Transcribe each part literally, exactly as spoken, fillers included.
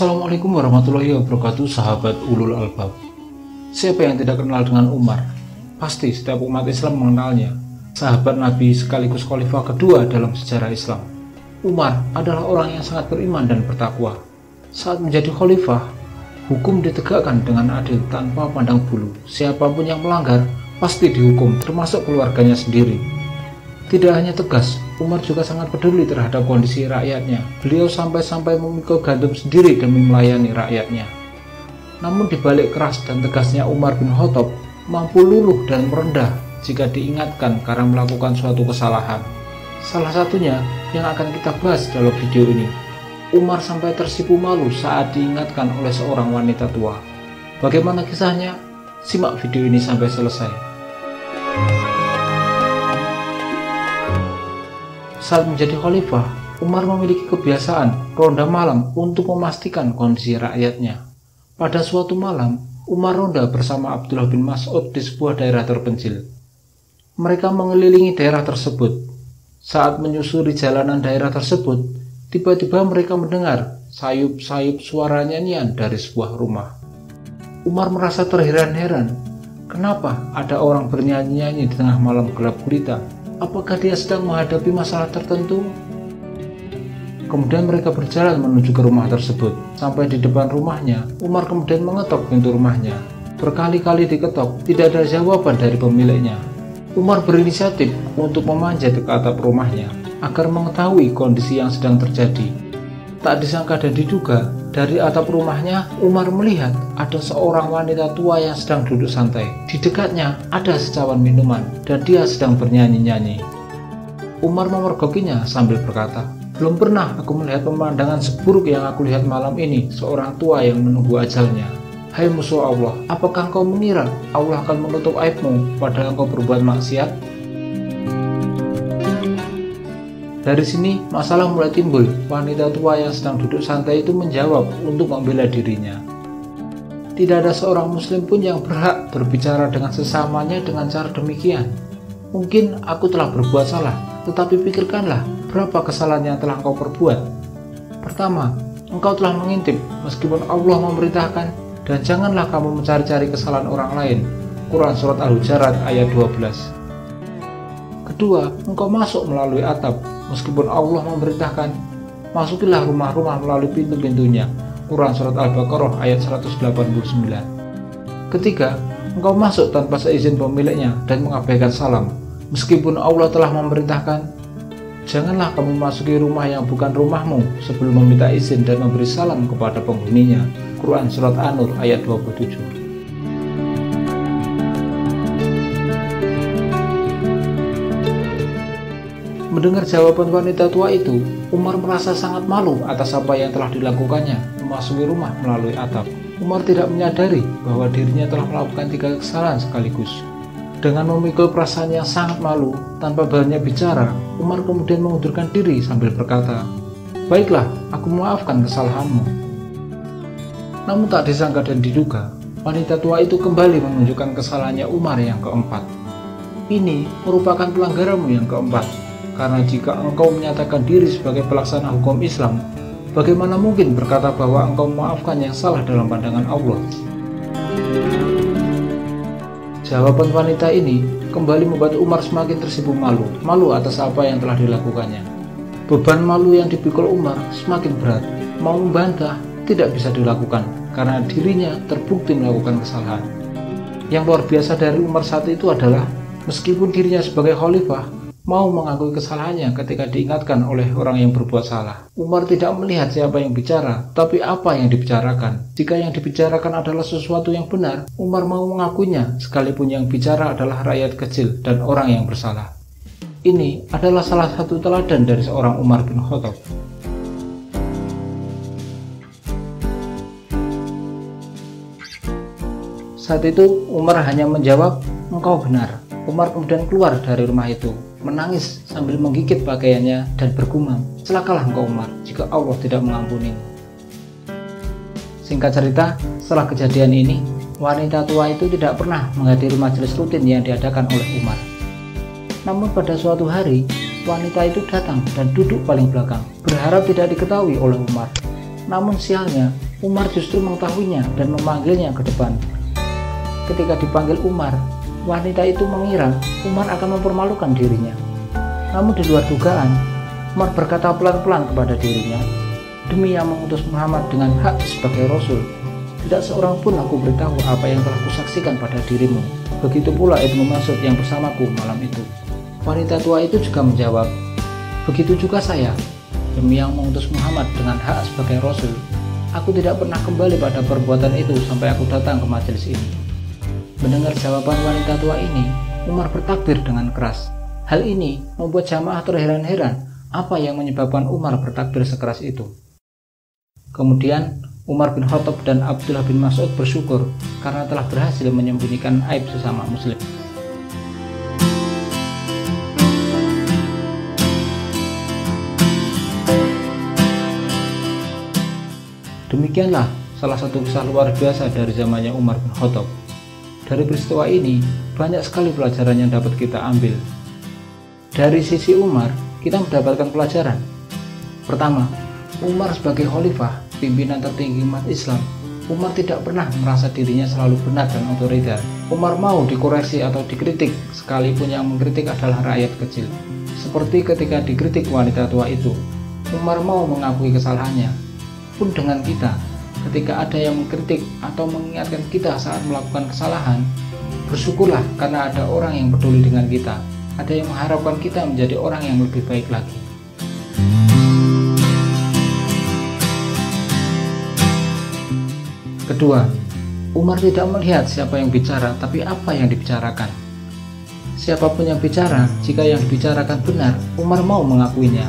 Assalamualaikum warahmatullahi wabarakatuh, sahabat Ulul Albab. Siapa yang tidak kenal dengan Umar? Pasti setiap umat Islam mengenalnya. Sahabat Nabi sekaligus khalifah kedua dalam sejarah Islam. Umar adalah orang yang sangat beriman dan bertakwa. Saat menjadi khalifah, hukum ditegakkan dengan adil tanpa pandang bulu. Siapapun yang melanggar pasti dihukum, termasuk keluarganya sendiri. Tidak hanya tegas, Umar juga sangat peduli terhadap kondisi rakyatnya. Beliau sampai-sampai memikul gandum sendiri demi melayani rakyatnya. Namun dibalik keras dan tegasnya Umar bin Khattab, mampu luluh dan merendah jika diingatkan karena melakukan suatu kesalahan. Salah satunya yang akan kita bahas dalam video ini. Umar sampai tersipu malu saat diingatkan oleh seorang wanita tua. Bagaimana kisahnya? Simak video ini sampai selesai. Saat menjadi khalifah, Umar memiliki kebiasaan ronda malam untuk memastikan kondisi rakyatnya. Pada suatu malam, Umar ronda bersama Abdullah bin Mas'ud di sebuah daerah terpencil. Mereka mengelilingi daerah tersebut. Saat menyusuri jalanan daerah tersebut, tiba-tiba mereka mendengar sayup-sayup suara nyanyian dari sebuah rumah. Umar merasa terheran-heran, kenapa ada orang bernyanyi-nyanyi di tengah malam gelap gulita? Apakah dia sedang menghadapi masalah tertentu? Kemudian mereka berjalan menuju ke rumah tersebut. Sampai di depan rumahnya, Umar kemudian mengetok pintu rumahnya. Berkali-kali diketok, tidak ada jawaban dari pemiliknya. Umar berinisiatif untuk memanjat ke atap rumahnya agar mengetahui kondisi yang sedang terjadi. Tak disangka dan diduga, dari atap rumahnya Umar melihat ada seorang wanita tua yang sedang duduk santai. Di dekatnya ada secawan minuman dan dia sedang bernyanyi-nyanyi. Umar memergokinya sambil berkata, "Belum pernah aku melihat pemandangan seburuk yang aku lihat malam ini, seorang tua yang menunggu ajalnya. Hai musuh Allah, apakah kau mengira Allah akan menutup aibmu padahal kau berbuat maksiat?" Dari sini, masalah mulai timbul. Wanita tua yang sedang duduk santai itu menjawab untuk membela dirinya. Tidak ada seorang muslim pun yang berhak berbicara dengan sesamanya dengan cara demikian. Mungkin aku telah berbuat salah, tetapi pikirkanlah berapa kesalahan yang telah kau perbuat. Pertama, engkau telah mengintip meskipun Allah memerintahkan, dan janganlah kamu mencari-cari kesalahan orang lain. Quran Surat Al-Hujurat ayat dua belas. Kedua, engkau masuk melalui atap. Meskipun Allah memerintahkan, masukilah rumah-rumah melalui pintu-pintunya. Quran Surat Al-Baqarah ayat seratus delapan puluh sembilan. Ketiga, engkau masuk tanpa seizin pemiliknya dan mengabaikan salam. Meskipun Allah telah memerintahkan, janganlah kamu masuki rumah yang bukan rumahmu sebelum meminta izin dan memberi salam kepada penghuninya. Quran Surat An-Nur ayat dua puluh tujuh. Mendengar jawaban wanita tua itu, Umar merasa sangat malu atas apa yang telah dilakukannya, memasuki rumah melalui atap. Umar tidak menyadari bahwa dirinya telah melakukan tiga kesalahan sekaligus. Dengan memikul perasaan yang sangat malu, tanpa banyak bicara, Umar kemudian mengundurkan diri sambil berkata, "Baiklah, aku memaafkan kesalahanmu." Namun tak disangka dan diduga, wanita tua itu kembali menunjukkan kesalahannya Umar yang keempat. "Ini merupakan pelanggaranmu yang keempat. Karena jika engkau menyatakan diri sebagai pelaksana hukum Islam, bagaimana mungkin berkata bahwa engkau memaafkan yang salah dalam pandangan Allah?" Jawaban wanita ini kembali membuat Umar semakin tersipu malu, malu atas apa yang telah dilakukannya. Beban malu yang dipikul Umar semakin berat, mau membantah tidak bisa dilakukan karena dirinya terbukti melakukan kesalahan. Yang luar biasa dari Umar saat itu adalah, meskipun dirinya sebagai khalifah, mau mengakui kesalahannya ketika diingatkan oleh orang yang berbuat salah. Umar tidak melihat siapa yang bicara, tapi apa yang dibicarakan. Jika yang dibicarakan adalah sesuatu yang benar, Umar mau mengakuinya, sekalipun yang bicara adalah rakyat kecil dan orang yang bersalah. Ini adalah salah satu teladan dari seorang Umar bin Khattab. Saat itu, Umar hanya menjawab, "Engkau benar." Umar kemudian keluar dari rumah itu, menangis sambil menggigit pakaiannya dan bergumam, "Celakalah engkau Umar, jika Allah tidak mengampuni." Singkat cerita, setelah kejadian ini, wanita tua itu tidak pernah menghadiri majelis rutin yang diadakan oleh Umar. Namun pada suatu hari, wanita itu datang dan duduk paling belakang, berharap tidak diketahui oleh Umar. Namun sialnya, Umar justru mengetahuinya dan memanggilnya ke depan. Ketika dipanggil Umar, wanita itu mengira Umar akan mempermalukan dirinya. Namun di luar dugaan, Umar berkata pelan-pelan kepada dirinya, "Demi yang mengutus Muhammad dengan hak sebagai Rasul, tidak seorang pun aku beritahu apa yang telah kusaksikan pada dirimu. Begitu pula Ibnu Mas'ud yang bersamaku malam itu." Wanita tua itu juga menjawab, "Begitu juga saya. Demi yang mengutus Muhammad dengan hak sebagai Rasul, aku tidak pernah kembali pada perbuatan itu sampai aku datang ke majelis ini." Mendengar jawaban wanita tua ini, Umar bertakbir dengan keras. Hal ini membuat jamaah terheran-heran apa yang menyebabkan Umar bertakbir sekeras itu. Kemudian, Umar bin Khattab dan Abdullah bin Mas'ud bersyukur karena telah berhasil menyembunyikan aib sesama muslim. Demikianlah salah satu kisah luar biasa dari zamannya Umar bin Khattab. Dari peristiwa ini, banyak sekali pelajaran yang dapat kita ambil. Dari sisi Umar, kita mendapatkan pelajaran. Pertama, Umar sebagai khalifah, pimpinan tertinggi umat Islam, Umar tidak pernah merasa dirinya selalu benar dan otoriter. Umar mau dikoreksi atau dikritik, sekalipun yang mengkritik adalah rakyat kecil. Seperti ketika dikritik wanita tua itu, Umar mau mengakui kesalahannya. Pun dengan kita, ketika ada yang mengkritik atau mengingatkan kita saat melakukan kesalahan, bersyukurlah karena ada orang yang peduli dengan kita, ada yang mengharapkan kita menjadi orang yang lebih baik lagi. Kedua, Umar tidak melihat siapa yang bicara, tapi apa yang dibicarakan. Siapapun yang bicara, jika yang dibicarakan benar, Umar mau mengakuinya.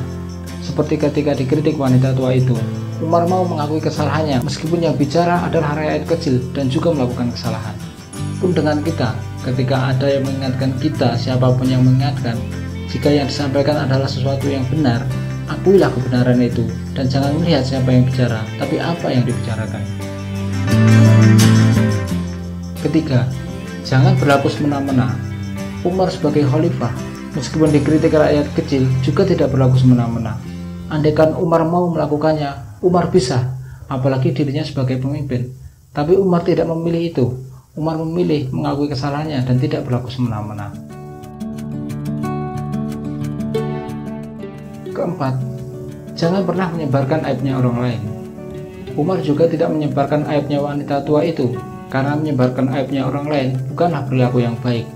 Seperti ketika dikritik wanita tua itu, Umar mau mengakui kesalahannya meskipun yang bicara adalah rakyat kecil dan juga melakukan kesalahan. Pun dengan kita, ketika ada yang mengingatkan kita, siapapun yang mengingatkan, jika yang disampaikan adalah sesuatu yang benar, akuilah kebenaran itu dan jangan melihat siapa yang bicara, tapi apa yang dibicarakan. Ketiga, jangan berlaku semena-mena. Umar sebagai khalifah, meskipun dikritik rakyat kecil, juga tidak berlaku semena-mena. Andaikan Umar mau melakukannya, Umar bisa, apalagi dirinya sebagai pemimpin. Tapi Umar tidak memilih itu. Umar memilih mengakui kesalahannya dan tidak berlaku semena-mena. Keempat, jangan pernah menyebarkan aibnya orang lain. Umar juga tidak menyebarkan aibnya wanita tua itu, karena menyebarkan aibnya orang lain bukanlah perilaku yang baik.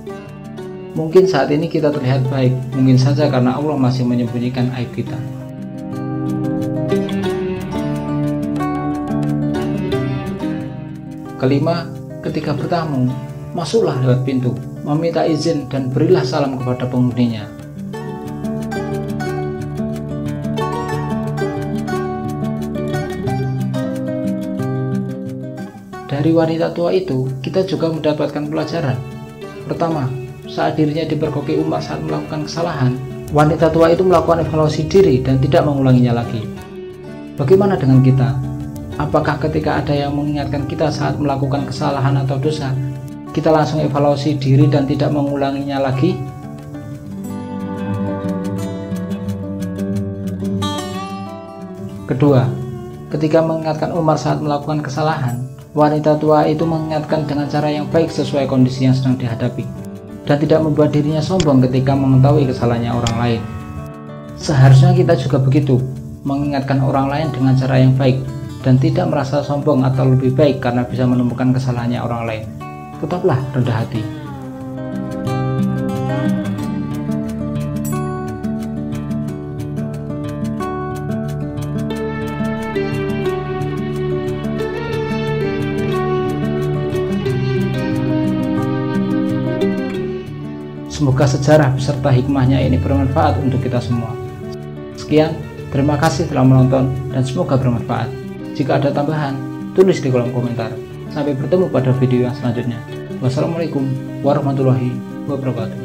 Mungkin saat ini kita terlihat baik, mungkin saja karena Allah masih menyembunyikan aib kita. Kelima, ketika bertamu, masuklah lewat pintu, meminta izin dan berilah salam kepada penghuninya. Dari wanita tua itu, kita juga mendapatkan pelajaran. Pertama, saat dirinya dipergoki Umar saat melakukan kesalahan, wanita tua itu melakukan evaluasi diri dan tidak mengulanginya lagi. Bagaimana dengan kita? Apakah ketika ada yang mengingatkan kita saat melakukan kesalahan atau dosa, kita langsung evaluasi diri dan tidak mengulanginya lagi? Kedua, ketika mengingatkan Umar saat melakukan kesalahan, wanita tua itu mengingatkan dengan cara yang baik sesuai kondisi yang sedang dihadapi, dan tidak membuat dirinya sombong ketika mengetahui kesalahannya orang lain. Seharusnya kita juga begitu, mengingatkan orang lain dengan cara yang baik, dan tidak merasa sombong atau lebih baik karena bisa menemukan kesalahannya orang lain. Tetaplah rendah hati. Semoga sejarah beserta hikmahnya ini bermanfaat untuk kita semua. Sekian, terima kasih telah menonton dan semoga bermanfaat. Jika ada tambahan, tulis di kolom komentar. Sampai bertemu pada video yang selanjutnya. Wassalamualaikum warahmatullahi wabarakatuh.